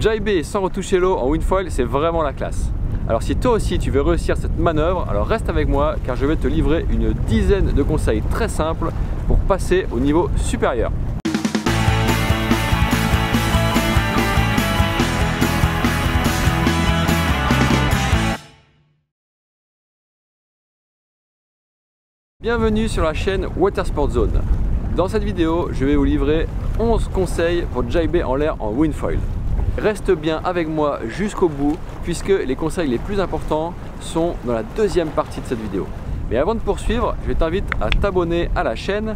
Jibber sans retoucher l'eau en windfoil, c'est vraiment la classe. Alors si toi aussi tu veux réussir cette manœuvre, alors reste avec moi car je vais te livrer une dizaine de conseils très simples pour passer au niveau supérieur. Bienvenue sur la chaîne Watersports Zone. Dans cette vidéo, je vais vous livrer 11 conseils pour jibber en l'air en windfoil. Reste bien avec moi jusqu'au bout puisque les conseils les plus importants sont dans la deuxième partie de cette vidéo. Mais avant de poursuivre, je t'invite à t'abonner à la chaîne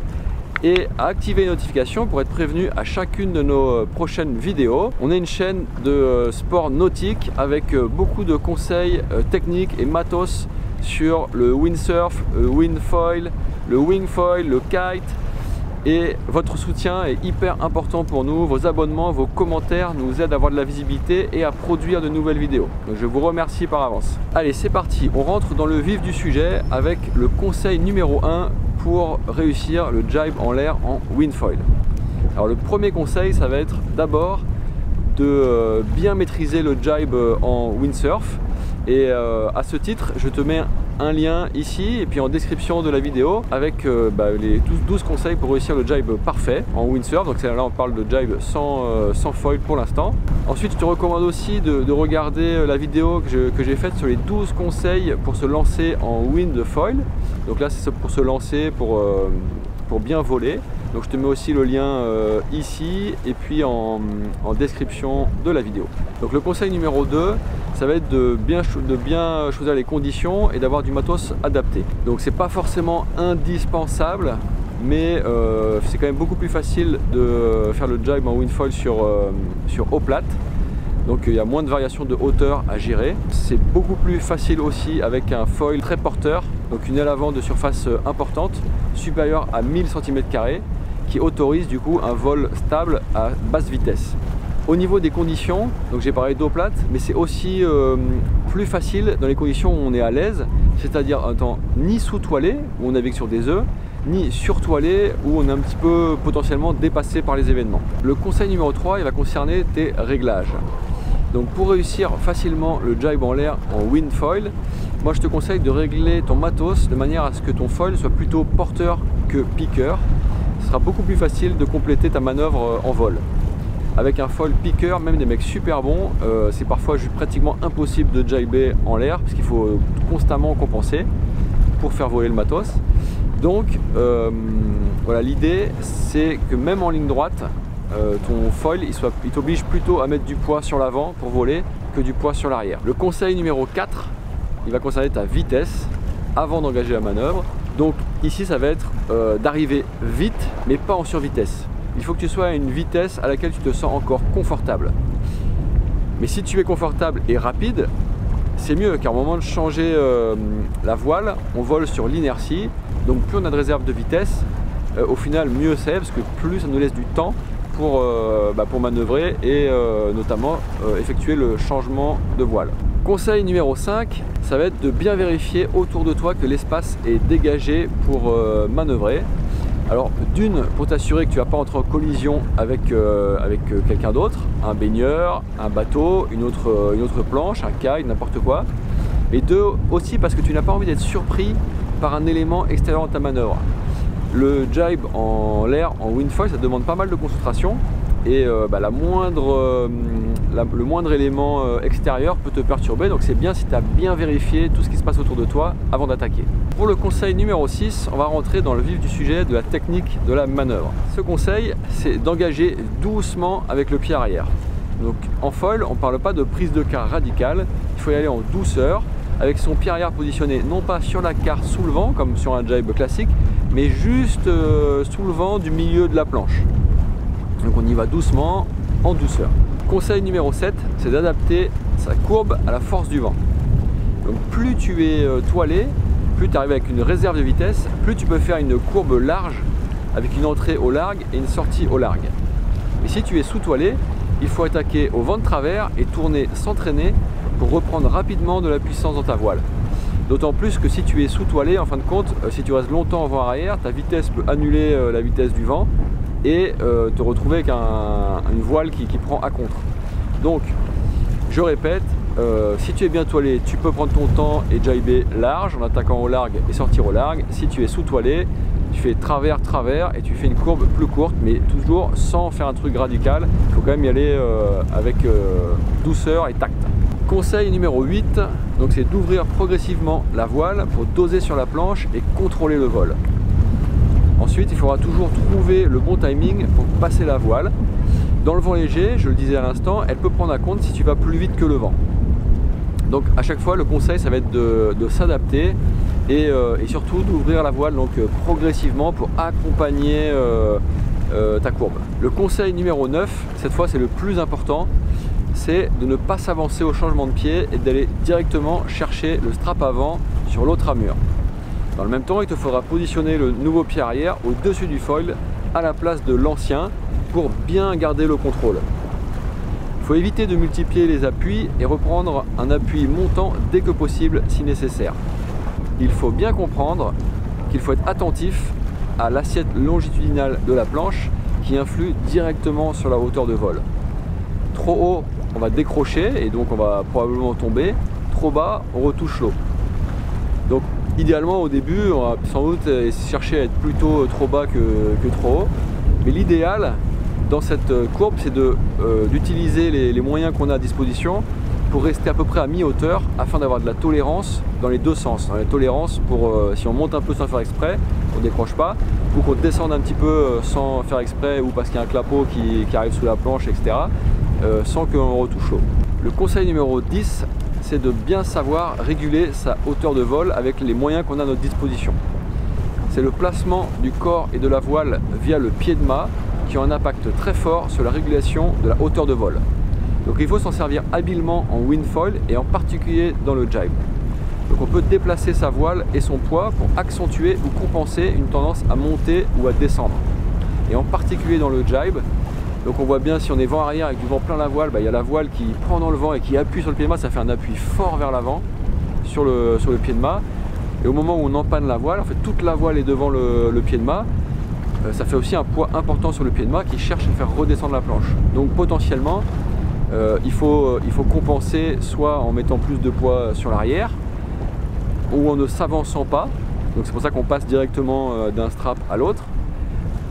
et à activer les notifications pour être prévenu à chacune de nos prochaines vidéos. On est une chaîne de sport nautique avec beaucoup de conseils techniques et matos sur le windsurf, le windfoil, le wingfoil, le kite, et votre soutien est hyper important pour nous. Vos abonnements, vos commentaires nous aident à avoir de la visibilité et à produire de nouvelles vidéos. Donc je vous remercie par avance. Allez, c'est parti, on rentre dans le vif du sujet avec le conseil numéro 1 pour réussir le jibe en l'air en windfoil. Alors le premier conseil, ça va être d'abord de bien maîtriser le jibe en windsurf. Et à ce titre, je te mets un lien ici et puis en description de la vidéo avec les 12 conseils pour réussir le jibe parfait en windsurf. Donc là, on parle de jibe sans foil pour l'instant. Ensuite, je te recommande aussi de regarder la vidéo que j'ai faite sur les 12 conseils pour se lancer en wind foil. Donc là, c'est pour se lancer, pour bien voler. Donc je te mets aussi le lien ici et puis en description de la vidéo. Donc le conseil numéro 2, ça va être de bien choisir les conditions et d'avoir du matos adapté. Donc c'est pas forcément indispensable, mais c'est quand même beaucoup plus facile de faire le jibe en windfoil sur eau plate. Donc il y a moins de variations de hauteur à gérer. C'est beaucoup plus facile aussi avec un foil très porteur, donc une aile avant de surface importante, supérieure à 1000 cm2, qui autorise du coup un vol stable à basse vitesse. Au niveau des conditions, donc j'ai parlé d'eau plate, mais c'est aussi plus facile dans les conditions où on est à l'aise, c'est-à-dire un temps ni sous-toilé, où on navigue sur des œufs, ni surtoilé, où on est un petit peu potentiellement dépassé par les événements. Le conseil numéro 3, il va concerner tes réglages. Donc pour réussir facilement le jibe en l'air en windfoil, moi je te conseille de régler ton matos de manière à ce que ton foil soit plutôt porteur que piqueur. Ce sera beaucoup plus facile de compléter ta manœuvre en vol. Avec un foil piqueur, même des mecs super bons, c'est parfois pratiquement impossible de jibber en l'air parce qu'il faut constamment compenser pour faire voler le matos. Donc voilà, l'idée c'est que même en ligne droite, ton foil il t'oblige plutôt à mettre du poids sur l'avant pour voler que du poids sur l'arrière. Le conseil numéro 4, il va concerner ta vitesse avant d'engager la manœuvre. Donc ici ça va être d'arriver vite mais pas en survitesse. Il faut que tu sois à une vitesse à laquelle tu te sens encore confortable. Mais si tu es confortable et rapide, c'est mieux car au moment de changer la voile, on vole sur l'inertie. Donc plus on a de réserve de vitesse, au final mieux c'est parce que plus ça nous laisse du temps pour manœuvrer et notamment effectuer le changement de voile. Conseil numéro 5, ça va être de bien vérifier autour de toi que l'espace est dégagé pour manœuvrer. Alors d'une, pour t'assurer que tu ne vas pas entrer en collision avec quelqu'un d'autre, un baigneur, un bateau, une autre planche, un kite, n'importe quoi. Et deux, aussi parce que tu n'as pas envie d'être surpris par un élément extérieur à ta manœuvre. Le jibe en l'air, en windfoil, ça demande pas mal de concentration et le moindre élément extérieur peut te perturber, donc c'est bien si tu as bien vérifié tout ce qui se passe autour de toi avant d'attaquer. Pour le conseil numéro 6, on va rentrer dans le vif du sujet de la technique de la manœuvre. Ce conseil, c'est d'engager doucement avec le pied arrière. Donc en foil, on ne parle pas de prise de quart radicale, il faut y aller en douceur avec son pied arrière positionné non pas sur la quarte sous le vent comme sur un jibe classique, mais juste sous le vent du milieu de la planche. Donc on y va doucement, en douceur. Conseil numéro 7, c'est d'adapter sa courbe à la force du vent. Donc plus tu es toilé, plus tu arrives avec une réserve de vitesse, plus tu peux faire une courbe large avec une entrée au largue et une sortie au largue. Et si tu es sous-toilé, il faut attaquer au vent de travers et tourner sans traîner pour reprendre rapidement de la puissance dans ta voile. D'autant plus que si tu es sous-toilé, en fin de compte, si tu restes longtemps en vent arrière, ta vitesse peut annuler la vitesse du vent et te retrouver avec une voile qui prend à contre. Donc, je répète, si tu es bien toilé, tu peux prendre ton temps et jiber large en attaquant au large et sortir au large. Si tu es sous-toilé, tu fais travers et tu fais une courbe plus courte, mais toujours sans faire un truc radical. Il faut quand même y aller avec douceur et tact. Conseil numéro 8, donc c'est d'ouvrir progressivement la voile pour doser sur la planche et contrôler le vol. Ensuite, il faudra toujours trouver le bon timing pour passer la voile. Dans le vent léger, je le disais à l'instant, elle peut prendre à compte si tu vas plus vite que le vent. Donc à chaque fois, le conseil, ça va être de s'adapter et surtout d'ouvrir la voile donc, progressivement pour accompagner ta courbe. Le conseil numéro 9, cette fois c'est le plus important, c'est de ne pas s'avancer au changement de pied et d'aller directement chercher le strap avant sur l'autre amure. Dans le même temps, il te faudra positionner le nouveau pied arrière au-dessus du foil à la place de l'ancien pour bien garder le contrôle. Il faut éviter de multiplier les appuis et reprendre un appui montant dès que possible si nécessaire. Il faut bien comprendre qu'il faut être attentif à l'assiette longitudinale de la planche qui influe directement sur la hauteur de vol. Trop haut, on va décrocher et donc on va probablement tomber. Trop bas, on retouche l'eau. Donc idéalement au début, on va sans doute chercher à être plutôt trop bas que trop haut. Mais l'idéal dans cette courbe, c'est d'utiliser les moyens qu'on a à disposition pour rester à peu près à mi-hauteur afin d'avoir de la tolérance dans les deux sens. Hein, la tolérance pour si on monte un peu sans faire exprès, on ne décroche pas, ou qu'on descende un petit peu sans faire exprès ou parce qu'il y a un clapot qui arrive sous la planche, etc. Sans qu'on retouche l'eau. Le conseil numéro 10, c'est de bien savoir réguler sa hauteur de vol avec les moyens qu'on a à notre disposition. C'est le placement du corps et de la voile via le pied de mât qui a un impact très fort sur la régulation de la hauteur de vol. Donc il faut s'en servir habilement en wind foil et en particulier dans le jibe. Donc on peut déplacer sa voile et son poids pour accentuer ou compenser une tendance à monter ou à descendre. Et en particulier dans le jibe, donc on voit bien si on est vent arrière avec du vent plein la voile, bah, y a la voile qui prend dans le vent et qui appuie sur le pied de mât, ça fait un appui fort vers l'avant sur le pied de mât. Et au moment où on empanne la voile, en fait toute la voile est devant le pied de mât, ça fait aussi un poids important sur le pied de mât qui cherche à faire redescendre la planche. Donc potentiellement, il faut compenser soit en mettant plus de poids sur l'arrière ou en ne s'avançant pas. Donc c'est pour ça qu'on passe directement d'un strap à l'autre.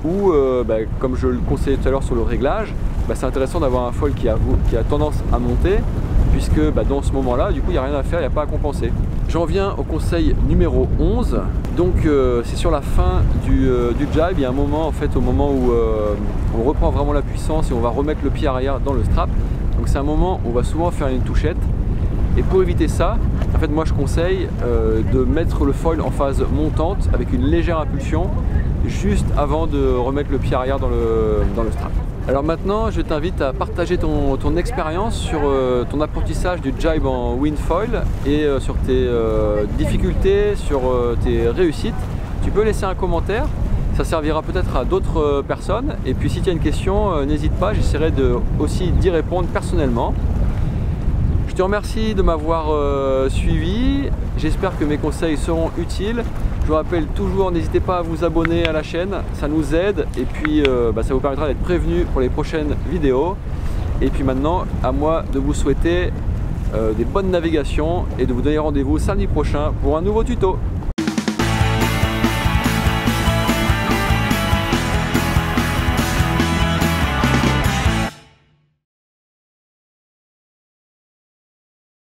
Ou bah, comme je le conseillais tout à l'heure sur le réglage, bah, c'est intéressant d'avoir un foil qui a tendance à monter puisque bah, dans ce moment-là, du coup, il n'y a rien à faire, il n'y a pas à compenser. J'en viens au conseil numéro 11. Donc c'est sur la fin du jibe, il y a un moment en fait, au moment où on reprend vraiment la puissance et on va remettre le pied arrière dans le strap. Donc c'est un moment où on va souvent faire une touchette. Et pour éviter ça, en fait moi je conseille de mettre le foil en phase montante avec une légère impulsion juste avant de remettre le pied arrière dans le strap. Alors maintenant je t'invite à partager ton expérience sur ton apprentissage du jibe en wind foil et sur tes difficultés, sur tes réussites. Tu peux laisser un commentaire, ça servira peut-être à d'autres personnes. Et puis si tu as une question, n'hésite pas, j'essaierai aussi d'y répondre personnellement. Je te remercie de m'avoir suivi, j'espère que mes conseils seront utiles. Je vous rappelle toujours, n'hésitez pas à vous abonner à la chaîne, ça nous aide et puis ça vous permettra d'être prévenu pour les prochaines vidéos. Et puis maintenant, à moi de vous souhaiter des bonnes navigations et de vous donner rendez-vous samedi prochain pour un nouveau tuto.